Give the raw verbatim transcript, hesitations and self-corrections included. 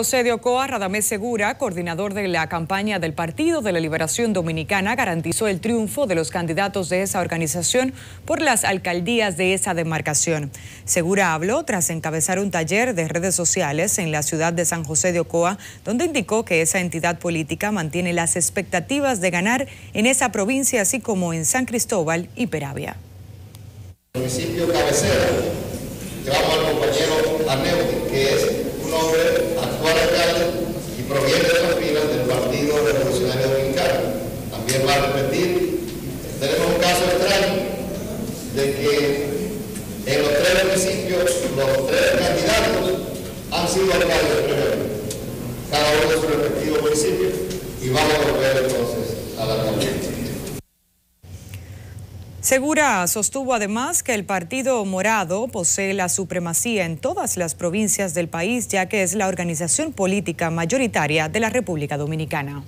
San José de Ocoa, Radamés Segura, coordinador de la campaña del Partido de la Liberación Dominicana, garantizó el triunfo de los candidatos de esa organización por las alcaldías de esa demarcación. Segura habló tras encabezar un taller de redes sociales en la ciudad de San José de Ocoa, donde indicó que esa entidad política mantiene las expectativas de ganar en esa provincia, así como en San Cristóbal y Peravia. El municipio cabecera, llevamos al compañero Aneu, que es un hombre y proviene de las filas del Partido Revolucionario Dominicano. También va a repetir, tenemos un caso extraño de que en los tres municipios los tres candidatos han sido alcaldes primero, cada uno de sus respectivos municipios, y van a volver entonces a la alcaldía. Segura sostuvo además que el Partido Morado posee la supremacía en todas las provincias del país, ya que es la organización política mayoritaria de la República Dominicana.